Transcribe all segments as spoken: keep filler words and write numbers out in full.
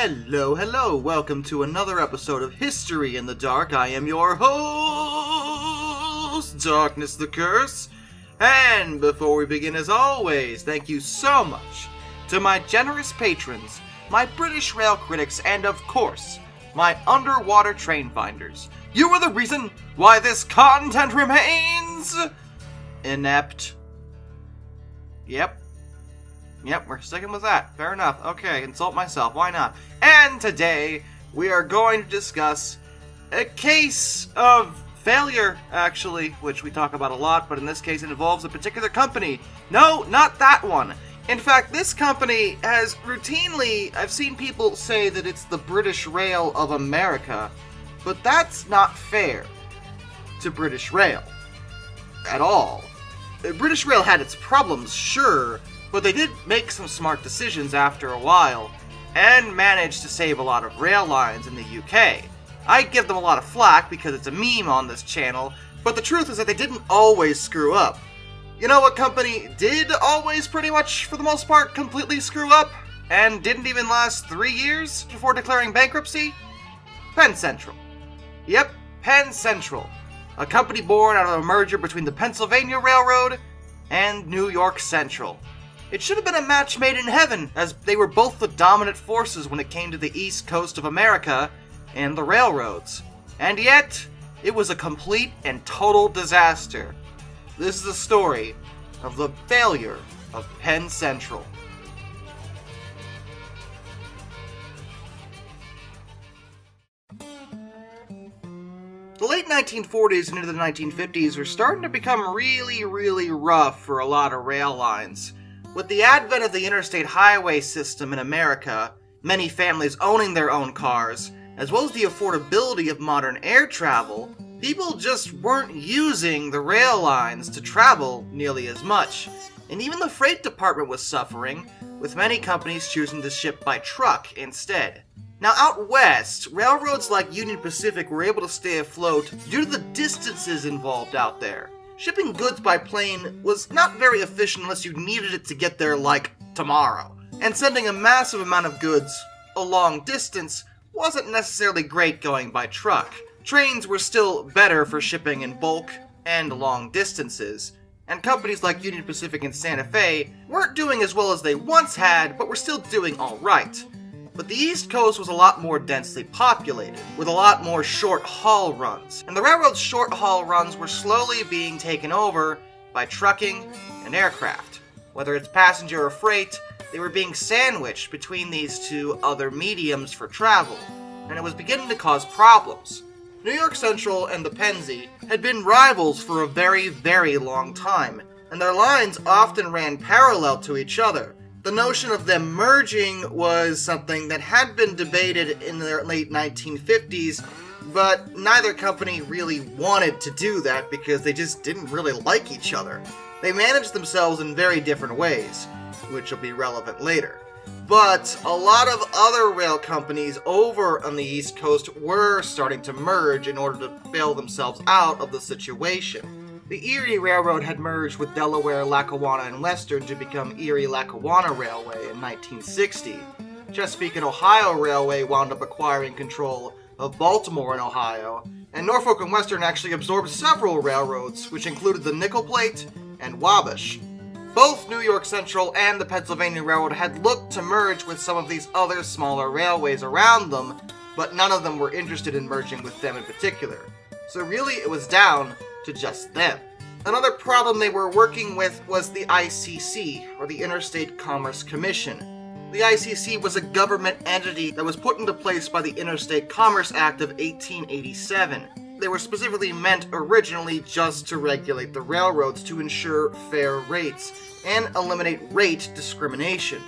Hello, hello, welcome to another episode of History in the Dark. I am your host, Darkness the Curse. And before we begin, as always, thank you so much to my generous patrons, my British rail critics, and of course, my underwater train finders. You are the reason why this content remains inept. Yep. Yep, we're sticking with that. Fair enough. Okay, insult myself. Why not? And today, we are going to discuss a case of failure, actually, which we talk about a lot, but in this case it involves a particular company. No, not that one. In fact, this company has routinely, I've seen people say that it's the British Rail of America, but that's not fair to British Rail at all. British Rail had its problems, sure, but they did make some smart decisions after a while, and managed to save a lot of rail lines in the U K. I give them a lot of flack because it's a meme on this channel, but the truth is that they didn't always screw up. You know what company did always pretty much, for the most part, completely screw up, and didn't even last three years before declaring bankruptcy? Penn Central. Yep, Penn Central. A company born out of a merger between the Pennsylvania Railroad and New York Central. It should have been a match made in heaven, as they were both the dominant forces when it came to the east coast of America and the railroads. And yet, it was a complete and total disaster. This is the story of the failure of Penn Central. The late nineteen forties and into the nineteen fifties were starting to become really, really rough for a lot of rail lines. With the advent of the interstate highway system in America, many families owning their own cars, as well as the affordability of modern air travel, people just weren't using the rail lines to travel nearly as much. And even the freight department was suffering, with many companies choosing to ship by truck instead. Now out west, railroads like Union Pacific were able to stay afloat due to the distances involved out there. Shipping goods by plane was not very efficient unless you needed it to get there, like, tomorrow. And sending a massive amount of goods a long distance wasn't necessarily great going by truck. Trains were still better for shipping in bulk and long distances, and companies like Union Pacific and Santa Fe weren't doing as well as they once had, but were still doing alright. But the East Coast was a lot more densely populated, with a lot more short-haul runs, and the railroad's short-haul runs were slowly being taken over by trucking and aircraft. Whether it's passenger or freight, they were being sandwiched between these two other mediums for travel, and it was beginning to cause problems. New York Central and the Pennsy had been rivals for a very, very long time, and their lines often ran parallel to each other. The notion of them merging was something that had been debated in the late nineteen fifties, but neither company really wanted to do that because they just didn't really like each other. They managed themselves in very different ways, which will be relevant later. But a lot of other rail companies over on the East Coast were starting to merge in order to bail themselves out of the situation. The Erie Railroad had merged with Delaware, Lackawanna, and Western to become Erie-Lackawanna Railway in nineteen sixty. Chesapeake and Ohio Railway wound up acquiring control of Baltimore and Ohio, and Norfolk and Western actually absorbed several railroads, which included the Nickel Plate and Wabash. Both New York Central and the Pennsylvania Railroad had looked to merge with some of these other smaller railways around them, but none of them were interested in merging with them in particular. So really, it was down to just them. Another problem they were working with was the I C C, or the Interstate Commerce Commission. The I C C was a government entity that was put into place by the Interstate Commerce Act of eighteen eighty-seven. They were specifically meant originally just to regulate the railroads to ensure fair rates and eliminate rate discrimination.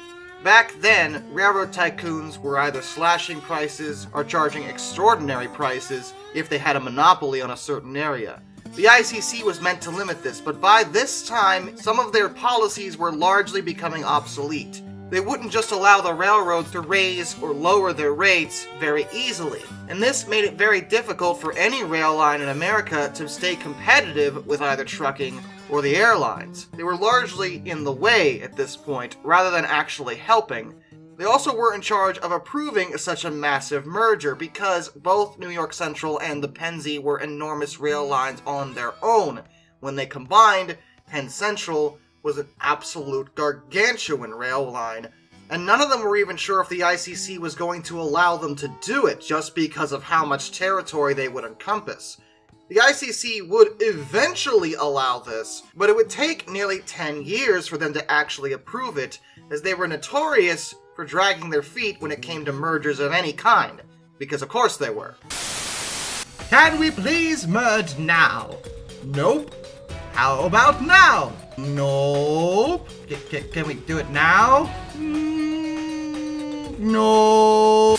Back then, railroad tycoons were either slashing prices or charging extraordinary prices if they had a monopoly on a certain area. The I C C was meant to limit this, but by this time, some of their policies were largely becoming obsolete. They wouldn't just allow the railroads to raise or lower their rates very easily, and this made it very difficult for any rail line in America to stay competitive with either trucking or the airlines. They were largely in the way at this point, rather than actually helping. They also were in charge of approving such a massive merger, because both New York Central and the Pennsy were enormous rail lines on their own. When they combined, Penn Central was an absolute gargantuan rail line, and none of them were even sure if the I C C was going to allow them to do it just because of how much territory they would encompass. The I C C would eventually allow this, but it would take nearly ten years for them to actually approve it, as they were notorious for dragging their feet when it came to mergers of any kind. Because of course they were. Can we please merge now? Nope. How about now? Nope. C- c- can we do it now? Mm, no.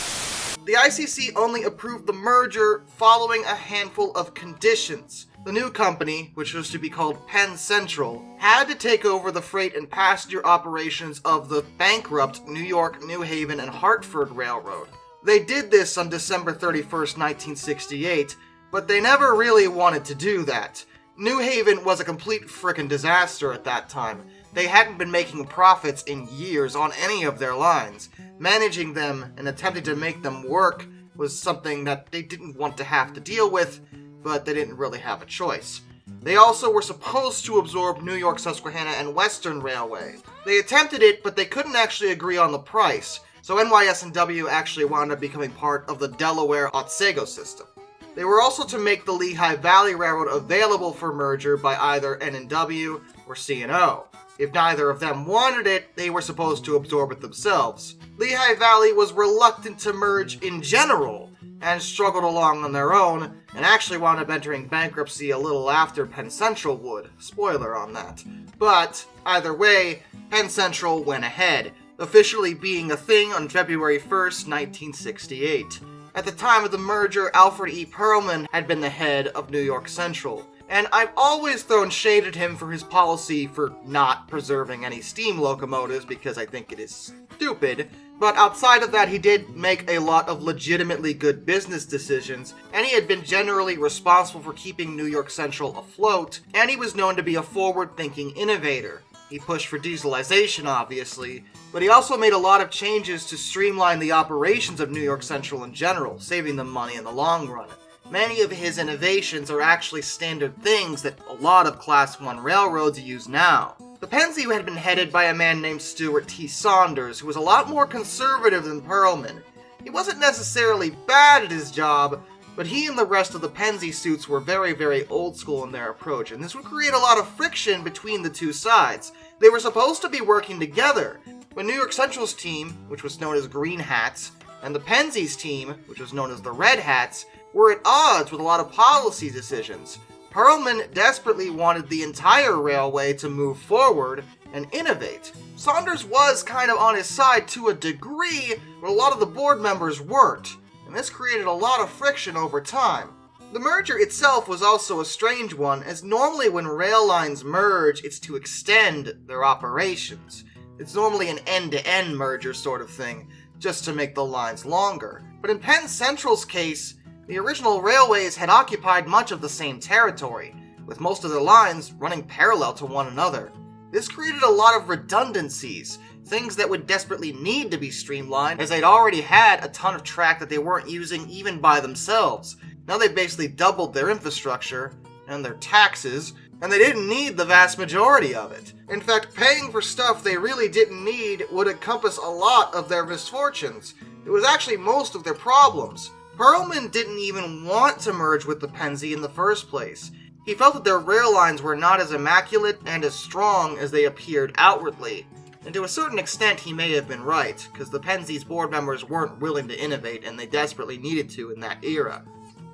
The I C C only approved the merger following a handful of conditions. The new company, which was to be called Penn Central, had to take over the freight and passenger operations of the bankrupt New York, New Haven, and Hartford Railroad. They did this on December thirty-first, nineteen sixty-eight, but they never really wanted to do that. New Haven was a complete frickin' disaster at that time. They hadn't been making profits in years on any of their lines. Managing them and attempting to make them work was something that they didn't want to have to deal with, but they didn't really have a choice. They also were supposed to absorb New York, Susquehanna, and Western Railway. They attempted it, but they couldn't actually agree on the price, so N Y S and W actually wound up becoming part of the Delaware Otsego system. They were also to make the Lehigh Valley Railroad available for merger by either N and W or C and O. If neither of them wanted it, they were supposed to absorb it themselves. Lehigh Valley was reluctant to merge in general, and struggled along on their own, and actually wound up entering bankruptcy a little after Penn Central would. Spoiler on that. But, either way, Penn Central went ahead, officially being a thing on February first, nineteen sixty-eight. At the time of the merger, Alfred E. Perlman had been the head of New York Central. And I've always thrown shade at him for his policy for not preserving any steam locomotives, because I think it is stupid. But outside of that, he did make a lot of legitimately good business decisions, and he had been generally responsible for keeping New York Central afloat, and he was known to be a forward-thinking innovator. He pushed for dieselization, obviously, but he also made a lot of changes to streamline the operations of New York Central in general, saving them money in the long run. Many of his innovations are actually standard things that a lot of Class one railroads use now. The Pennsy had been headed by a man named Stuart T. Saunders, who was a lot more conservative than Perlman. He wasn't necessarily bad at his job, but he and the rest of the Pennsy suits were very, very old school in their approach, and this would create a lot of friction between the two sides. They were supposed to be working together, but New York Central's team, which was known as Green Hats, and the Pensy's team, which was known as the Red Hats, were at odds with a lot of policy decisions. Perlman desperately wanted the entire railway to move forward and innovate. Saunders was kind of on his side to a degree, but a lot of the board members weren't, and this created a lot of friction over time. The merger itself was also a strange one, as normally when rail lines merge, it's to extend their operations. It's normally an end-to-end merger sort of thing, just to make the lines longer. But in Penn Central's case, the original railways had occupied much of the same territory, with most of their lines running parallel to one another. This created a lot of redundancies, things that would desperately need to be streamlined, as they'd already had a ton of track that they weren't using even by themselves. Now they basically doubled their infrastructure and their taxes, and they didn't need the vast majority of it. In fact, paying for stuff they really didn't need would encompass a lot of their misfortunes. It was actually most of their problems. Perlman didn't even want to merge with the Pennsy in the first place. He felt that their rail lines were not as immaculate and as strong as they appeared outwardly. And to a certain extent, he may have been right, because the Pensy's board members weren't willing to innovate, and they desperately needed to in that era.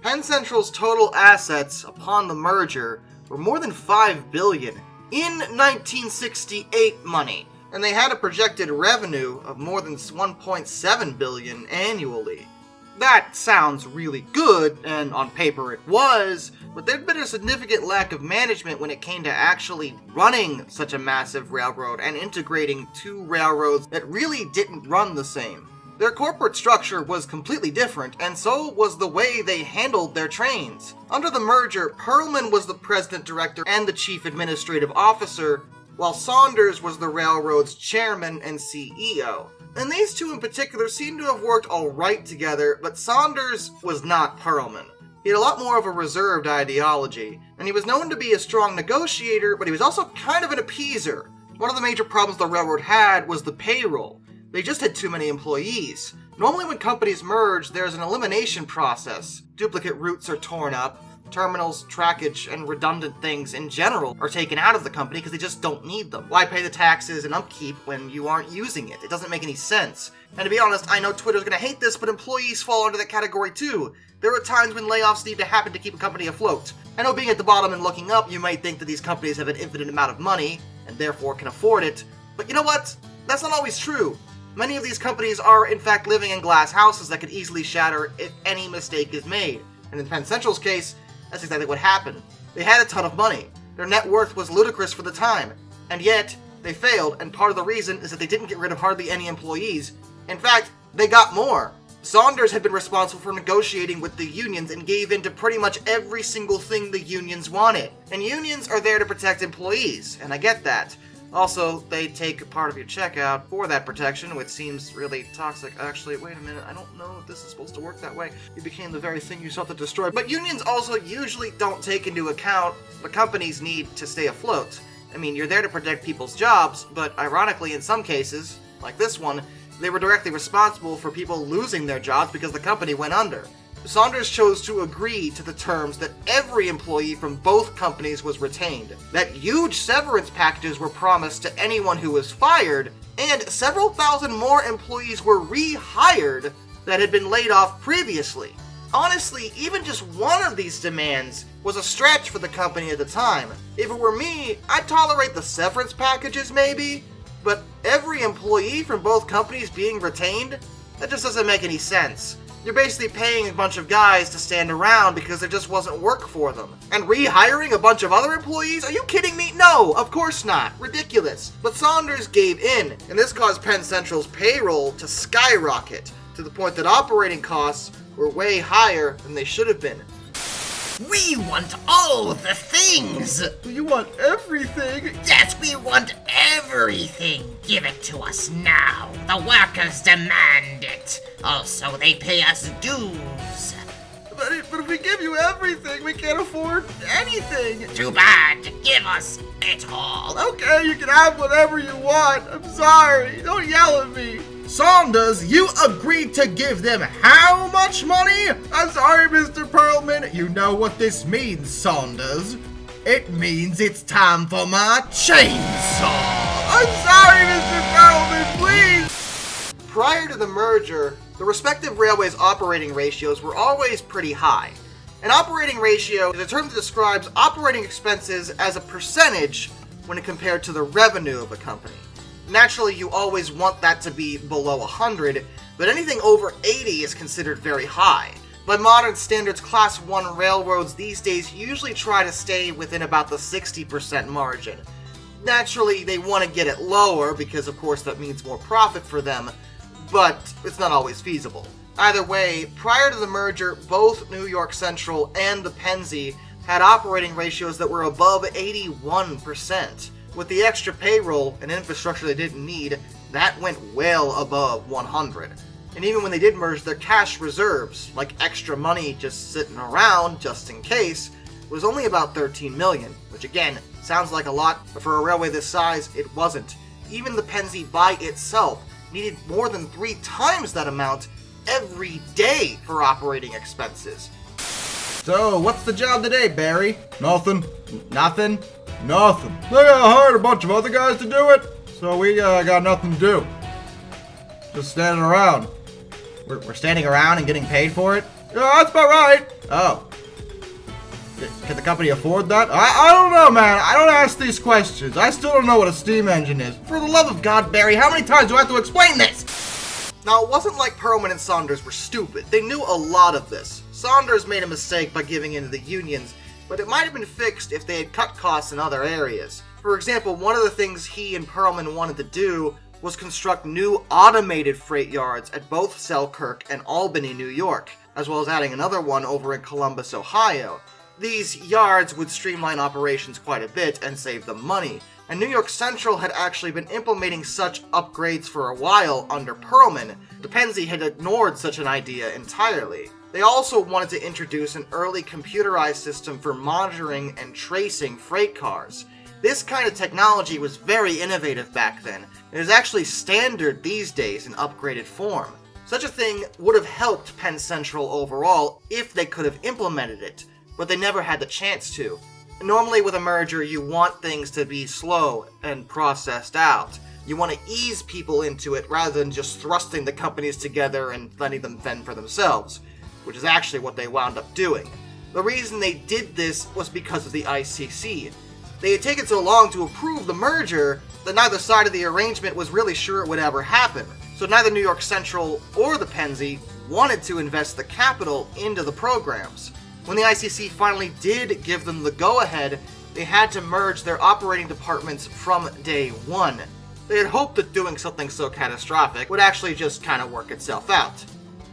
Penn Central's total assets upon the merger were more than five billion dollars in nineteen sixty-eight money, and they had a projected revenue of more than one point seven billion dollars annually. That sounds really good, and on paper it was, but there'd been a significant lack of management when it came to actually running such a massive railroad and integrating two railroads that really didn't run the same. Their corporate structure was completely different, and so was the way they handled their trains. Under the merger, Perlman was the president director and the chief administrative officer, while Saunders was the railroad's chairman and C E O. and these two in particular seem to have worked alright together, but Saunders was not Perlman. He had a lot more of a reserved ideology, and he was known to be a strong negotiator, but he was also kind of an appeaser. One of the major problems the railroad had was the payroll. They just had too many employees. Normally when companies merge, there's an elimination process. Duplicate routes are torn up, terminals, trackage, and redundant things in general are taken out of the company because they just don't need them. Why pay the taxes and upkeep when you aren't using it? It doesn't make any sense. And to be honest, I know Twitter's gonna hate this, but employees fall under that category too. There are times when layoffs need to happen to keep a company afloat. I know being at the bottom and looking up, you might think that these companies have an infinite amount of money and therefore can afford it, but you know what? That's not always true. Many of these companies are, in fact, living in glass houses that could easily shatter if any mistake is made. And in Penn Central's case, that's exactly what happened. They had a ton of money. Their net worth was ludicrous for the time. And yet, they failed, and part of the reason is that they didn't get rid of hardly any employees. In fact, they got more. Saunders had been responsible for negotiating with the unions and gave in to pretty much every single thing the unions wanted. And unions are there to protect employees, and I get that. Also, they take a part of your checkout for that protection, which seems really toxic. Actually, wait a minute, I don't know if this is supposed to work that way. You became the very thing you sought to destroy. But unions also usually don't take into account what companies need to stay afloat. I mean, you're there to protect people's jobs, but ironically, in some cases, like this one, they were directly responsible for people losing their jobs because the company went under. Saunders chose to agree to the terms that every employee from both companies was retained, that huge severance packages were promised to anyone who was fired, and several thousand more employees were rehired that had been laid off previously. Honestly, even just one of these demands was a stretch for the company at the time. If it were me, I'd tolerate the severance packages maybe, but every employee from both companies being retained? That just doesn't make any sense. You're basically paying a bunch of guys to stand around because there just wasn't work for them. And rehiring a bunch of other employees? Are you kidding me? No, of course not. Ridiculous. But Saunders gave in, and this caused Penn Central's payroll to skyrocket, to the point that operating costs were way higher than they should have been. We want all the things! You want everything? Yes, we want everything! Give it to us now! The workers demand it! Also, they pay us dues! But if, but if we give you everything, we can't afford anything! Too bad! Give us it all! Okay, you can have whatever you want! I'm sorry! Don't yell at me! Saunders, you agreed to give them how much money? I'm sorry, Mister Perlman. You know what this means, Saunders. It means it's time for my chainsaw. I'm sorry, Mister Perlman, please. Prior to the merger, the respective railways' operating ratios were always pretty high. An operating ratio is a term that describes operating expenses as a percentage when compared to the revenue of a company. Naturally, you always want that to be below one hundred, but anything over eighty is considered very high. By modern standards, Class one railroads these days usually try to stay within about the sixty percent margin. Naturally, they want to get it lower because, of course, that means more profit for them, but it's not always feasible. Either way, prior to the merger, both New York Central and the Pennsy had operating ratios that were above eighty-one percent. With the extra payroll and infrastructure they didn't need, that went well above one hundred. And even when they did merge, their cash reserves, like extra money just sitting around just in case, was only about thirteen million, which again, sounds like a lot, but for a railway this size, it wasn't. Even the Pennsy by itself needed more than three times that amount every day for operating expenses. So, what's the job today, Barry? Nothing. Nothing? Nothing. They hired a bunch of other guys to do it, so we uh, got nothing to do. Just standing around. We're, we're standing around and getting paid for it? Yeah, that's about right. Oh. Can the company afford that? I, I don't know, man. I don't ask these questions. I still don't know what a steam engine is. For the love of God, Barry, how many times do I have to explain this? Now, it wasn't like Perlman and Saunders were stupid. They knew a lot of this. Saunders made a mistake by giving in to the unions, but it might have been fixed if they had cut costs in other areas. For example, one of the things he and Perlman wanted to do was construct new automated freight yards at both Selkirk and Albany, New York, as well as adding another one over in Columbus, Ohio. These yards would streamline operations quite a bit and save them money, and New York Central had actually been implementing such upgrades for a while under Perlman, the Pennsy had ignored such an idea entirely. They also wanted to introduce an early computerized system for monitoring and tracing freight cars. This kind of technology was very innovative back then, and is actually standard these days in upgraded form. Such a thing would have helped Penn Central overall if they could have implemented it, but they never had the chance to. Normally with a merger, you want things to be slow and processed out. You want to ease people into it rather than just thrusting the companies together and letting them fend for themselves, which is actually what they wound up doing. The reason they did this was because of the I C C. They had taken so long to approve the merger that neither side of the arrangement was really sure it would ever happen. So neither New York Central or the Pennsy wanted to invest the capital into the programs. When the I C C finally did give them the go-ahead, they had to merge their operating departments from day one. They had hoped that doing something so catastrophic would actually just kind of work itself out.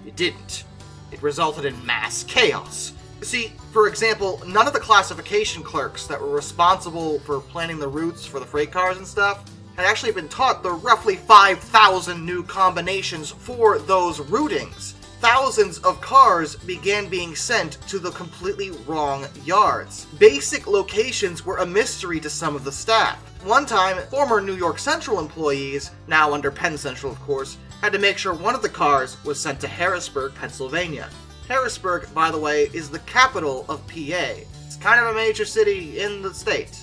It didn't. It resulted in mass chaos. You see, for example, none of the classification clerks that were responsible for planning the routes for the freight cars and stuff had actually been taught the roughly five thousand new combinations for those routings. Thousands of cars began being sent to the completely wrong yards. Basic locations were a mystery to some of the staff. One time, former New York Central employees, now under Penn Central of course, had to make sure one of the cars was sent to Harrisburg, Pennsylvania. Harrisburg, by the way, is the capital of P A. It's kind of a major city in the state,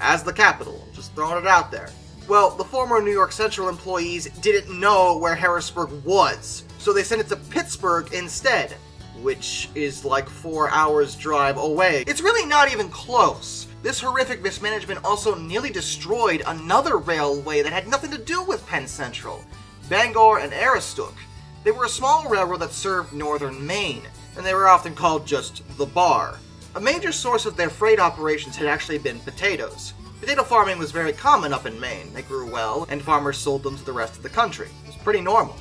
as the capital. I'm just throwing it out there. Well, the former New York Central employees didn't know where Harrisburg was, so they sent it to Pittsburgh instead, which is like four hours drive away. It's really not even close. This horrific mismanagement also nearly destroyed another railway that had nothing to do with Penn Central, Bangor and Aroostook. They were a small railroad that served northern Maine, and they were often called just the Bar. A major source of their freight operations had actually been potatoes. Potato farming was very common up in Maine. They grew well, and farmers sold them to the rest of the country. It was pretty normal.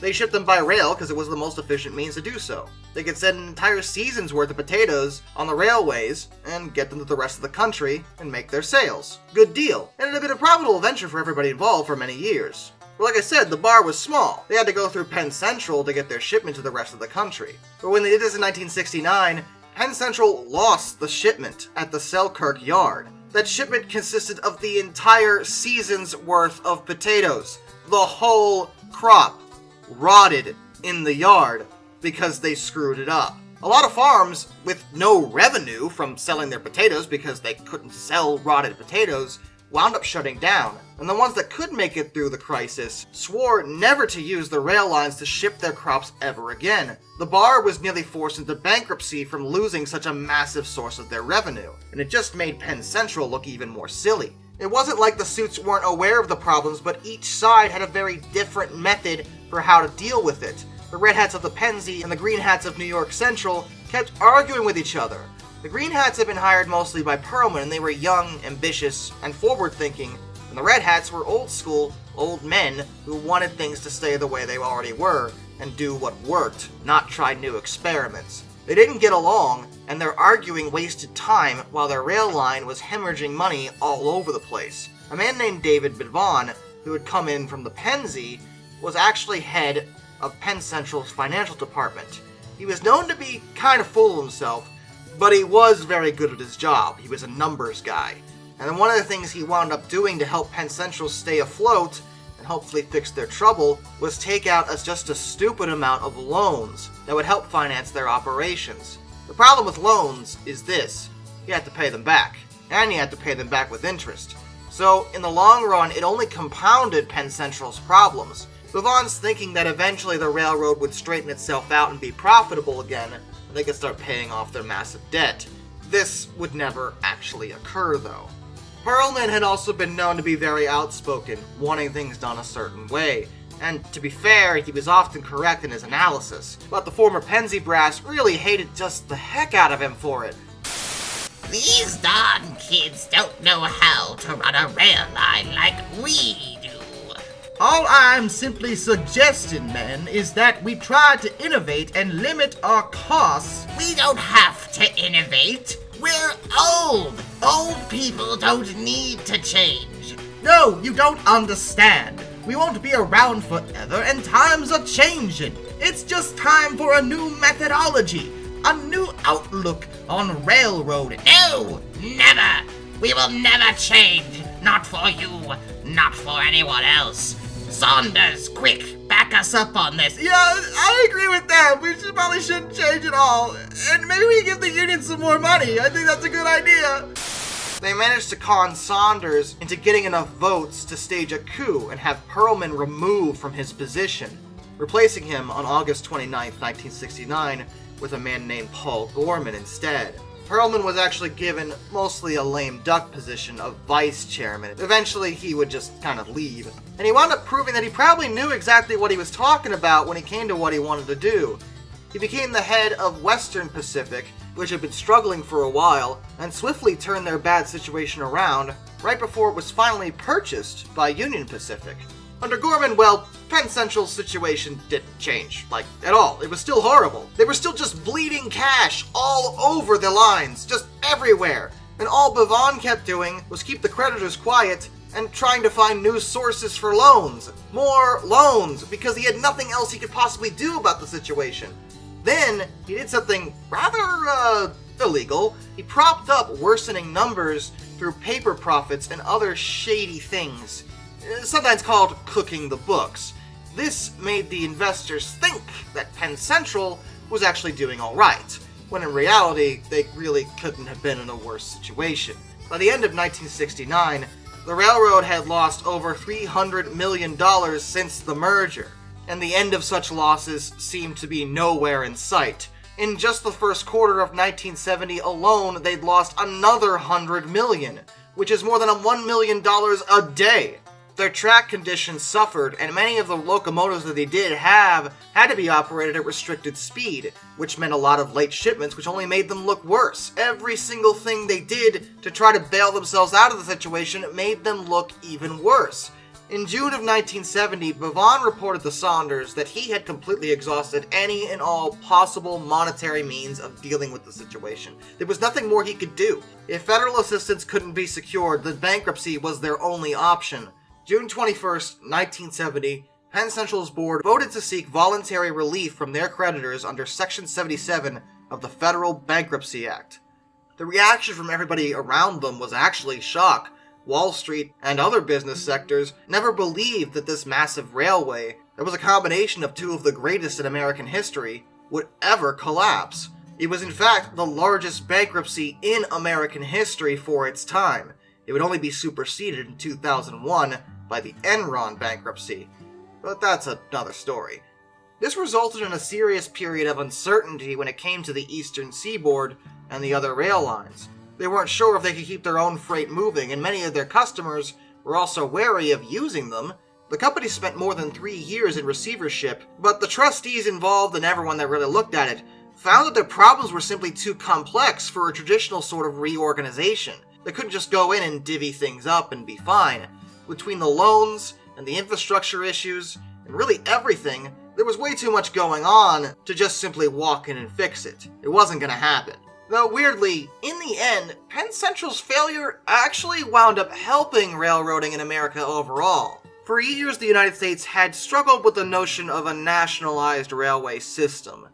They shipped them by rail because it was the most efficient means to do so. They could send an entire season's worth of potatoes on the railways and get them to the rest of the country and make their sales. Good deal. And it had been a profitable venture for everybody involved for many years. But like I said, the Bar was small. They had to go through Penn Central to get their shipment to the rest of the country. But when they did this in nineteen sixty-nine, Penn Central lost the shipment at the Selkirk yard. That shipment consisted of the entire season's worth of potatoes. The whole crop rotted in the yard because they screwed it up. A lot of farms, with no revenue from selling their potatoes because they couldn't sell rotted potatoes, wound up shutting down, and the ones that could make it through the crisis swore never to use the rail lines to ship their crops ever again. The Bar was nearly forced into bankruptcy from losing such a massive source of their revenue, and it just made Penn Central look even more silly. It wasn't like the suits weren't aware of the problems, but each side had a very different method for how to deal with it. The red hats of the Pennsy and the green hats of New York Central kept arguing with each other. The Green Hats had been hired mostly by Perlman, and they were young, ambitious, and forward-thinking, and the Red Hats were old-school, old men who wanted things to stay the way they already were, and do what worked, not try new experiments. They didn't get along, and their arguing wasted time while their rail line was hemorrhaging money all over the place. A man named David Bidvon, who had come in from the Pennsy, was actually head of Penn Central's financial department. He was known to be kind of full of himself, but he was very good at his job. He was a numbers guy. And one of the things he wound up doing to help Penn Central stay afloat, and hopefully fix their trouble, was take out as just a stupid amount of loans that would help finance their operations. The problem with loans is this. You have to pay them back. And you have to pay them back with interest. So, in the long run, it only compounded Penn Central's problems. Bidvon's thinking that eventually the railroad would straighten itself out and be profitable again, and they could start paying off their massive debt. This would never actually occur, though. Perlman had also been known to be very outspoken, wanting things done a certain way, and to be fair, he was often correct in his analysis, but the former Pennsy brass really hated just the heck out of him for it. These darn kids don't know how to run a rail line like we do. All I'm simply suggesting, men, is that we try to innovate and limit our costs. We don't have to innovate. We're old. Old people don't need to change. No, you don't understand. We won't be around forever, and times are changing. It's just time for a new methodology, a new outlook on railroad. No, never. We will never change. Not for you, not for anyone else. Saunders, quick, back us up on this. Yeah, I agree with that. We should, probably shouldn't change it all. And maybe we give the union some more money. I think that's a good idea. They managed to con Saunders into getting enough votes to stage a coup and have Perlman removed from his position, replacing him on August twenty-ninth, nineteen sixty-nine, with a man named Paul Gorman instead. Perlman was actually given mostly a lame duck position of vice chairman. Eventually, he would just kind of leave. And he wound up proving that he probably knew exactly what he was talking about when he came to what he wanted to do. He became the head of Western Pacific, which had been struggling for a while, and swiftly turned their bad situation around right before it was finally purchased by Union Pacific. Under Gorman, well, Penn Central's situation didn't change, like, at all. It was still horrible. They were still just bleeding cash all over the lines, just everywhere. And all Bidvon kept doing was keep the creditors quiet and trying to find new sources for loans. More loans, because he had nothing else he could possibly do about the situation. Then, he did something rather, uh, illegal. He propped up worsening numbers through paper profits and other shady things, sometimes called cooking the books. This made the investors think that Penn Central was actually doing alright, when in reality, they really couldn't have been in a worse situation. By the end of nineteen sixty-nine, the railroad had lost over three hundred million dollars since the merger, and the end of such losses seemed to be nowhere in sight. In just the first quarter of nineteen seventy alone, they'd lost another one hundred million dollars, which is more than one million dollars a day. Their track conditions suffered, and many of the locomotives that they did have had to be operated at restricted speed, which meant a lot of late shipments, which only made them look worse. Every single thing they did to try to bail themselves out of the situation made them look even worse. In June of nineteen seventy, Bidvon reported to Saunders that he had completely exhausted any and all possible monetary means of dealing with the situation. There was nothing more he could do. If federal assistance couldn't be secured, then bankruptcy was their only option. June twenty-first, nineteen seventy, Penn Central's board voted to seek voluntary relief from their creditors under Section seventy-seven of the Federal Bankruptcy Act. The reaction from everybody around them was actually shock. Wall Street and other business sectors never believed that this massive railway, that was a combination of two of the greatest in American history, would ever collapse. It was in fact the largest bankruptcy in American history for its time. It would only be superseded in two thousand one by the Enron bankruptcy, but that's another story. This resulted in a serious period of uncertainty when it came to the eastern seaboard and the other rail lines. They weren't sure if they could keep their own freight moving, and many of their customers were also wary of using them. The company spent more than three years in receivership, but the trustees involved and everyone that really looked at it found that their problems were simply too complex for a traditional sort of reorganization. They couldn't just go in and divvy things up and be fine. Between the loans and the infrastructure issues and really everything, there was way too much going on to just simply walk in and fix it. It wasn't going to happen. Though weirdly, in the end, Penn Central's failure actually wound up helping railroading in America overall. For years, the United States had struggled with the notion of a nationalized railway system.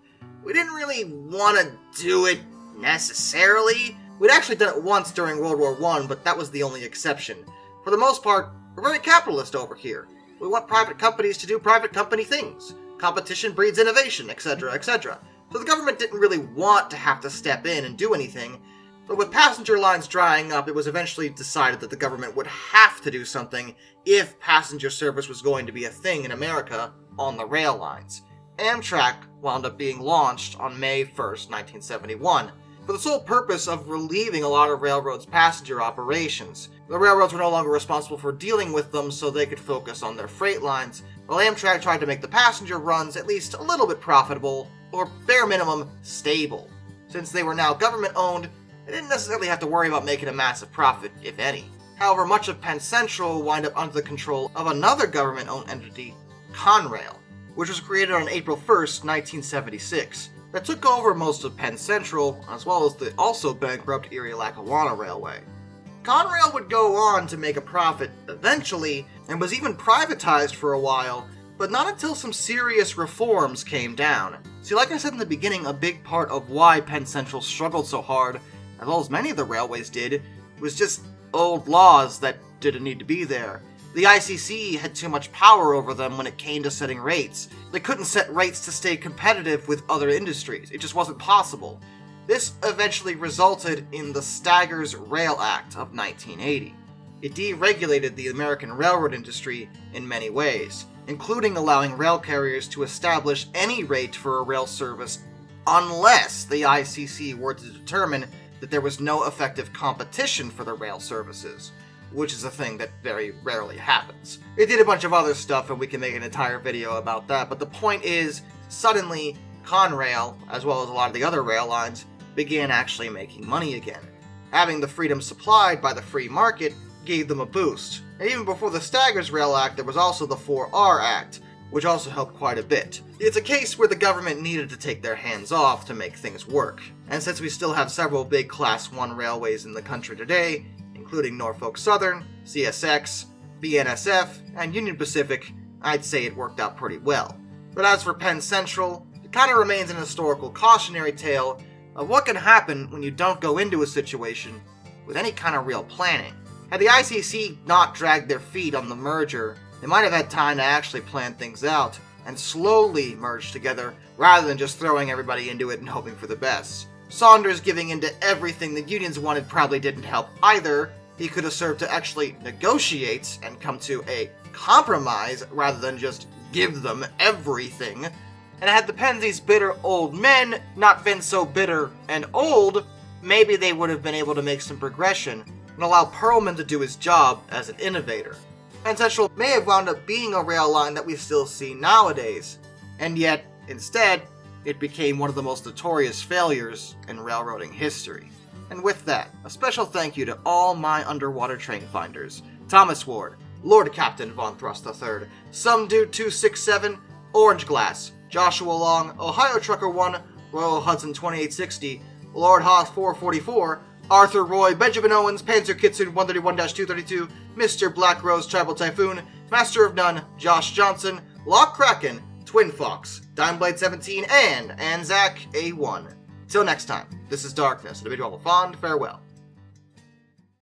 We didn't really want to do it necessarily. We'd actually done it once during World War One, but that was the only exception. For the most part, we're very capitalist over here. We want private companies to do private company things. Competition breeds innovation, et cetera, et cetera. So the government didn't really want to have to step in and do anything, but with passenger lines drying up, it was eventually decided that the government would have to do something if passenger service was going to be a thing in America on the rail lines. Amtrak wound up being launched on May first, nineteen seventy-one. For the sole purpose of relieving a lot of railroads' passenger operations. The railroads were no longer responsible for dealing with them, so they could focus on their freight lines, while Amtrak tried to make the passenger runs at least a little bit profitable, or bare minimum, stable. Since they were now government-owned, they didn't necessarily have to worry about making a massive profit, if any. However, much of Penn Central wound up under the control of another government-owned entity, Conrail, which was created on April first, nineteen seventy-six. That took over most of Penn Central, as well as the also bankrupt Erie-Lackawanna Railway. Conrail would go on to make a profit eventually, and was even privatized for a while, but not until some serious reforms came down. See, like I said in the beginning, a big part of why Penn Central struggled so hard, as well as many of the railways did, was just old laws that didn't need to be there. The I C C had too much power over them when it came to setting rates. They couldn't set rates to stay competitive with other industries. It just wasn't possible. This eventually resulted in the Staggers Rail Act of nineteen eighty. It deregulated the American railroad industry in many ways, including allowing rail carriers to establish any rate for a rail service unless the I C C were to determine that there was no effective competition for the rail services, which is a thing that very rarely happens. It did a bunch of other stuff, and we can make an entire video about that, but the point is, suddenly, Conrail, as well as a lot of the other rail lines, began actually making money again. Having the freedom supplied by the free market gave them a boost. And even before the Staggers Rail Act, there was also the four R Act, which also helped quite a bit. It's a case where the government needed to take their hands off to make things work. And since we still have several big Class one railways in the country today, including Norfolk Southern, C S X, B N S F, and Union Pacific, I'd say it worked out pretty well. But as for Penn Central, it kind of remains an historical cautionary tale of what can happen when you don't go into a situation with any kind of real planning. Had the I C C not dragged their feet on the merger, they might have had time to actually plan things out and slowly merge together rather than just throwing everybody into it and hoping for the best. Saunders giving into everything the unions wanted probably didn't help either. He could have served to actually negotiate and come to a compromise rather than just give them everything. And had the Penzies' bitter old men not been so bitter and old, maybe they would have been able to make some progression and allow Perlman to do his job as an innovator. Penn Central may have wound up being a rail line that we still see nowadays, and yet, instead, it became one of the most notorious failures in railroading history. And with that, a special thank you to all my underwater train finders: Thomas Ward, Lord Captain Von Thrust the third, Some Dude two six seven, Orange Glass, Joshua Long, Ohio Trucker one, Royal Hudson twenty-eight sixty, Lord Haas four forty-four, Arthur Roy, Benjamin Owens, Panzer Kitsune one thirty-one dash two thirty-two, Mister Black Rose, Tribal Typhoon, Master of None, Josh Johnson, Lock Kraken, Twin Fox, Dimeblade seventeen, and Anzac A one. Till next time, this is Darkness, and a big farewell.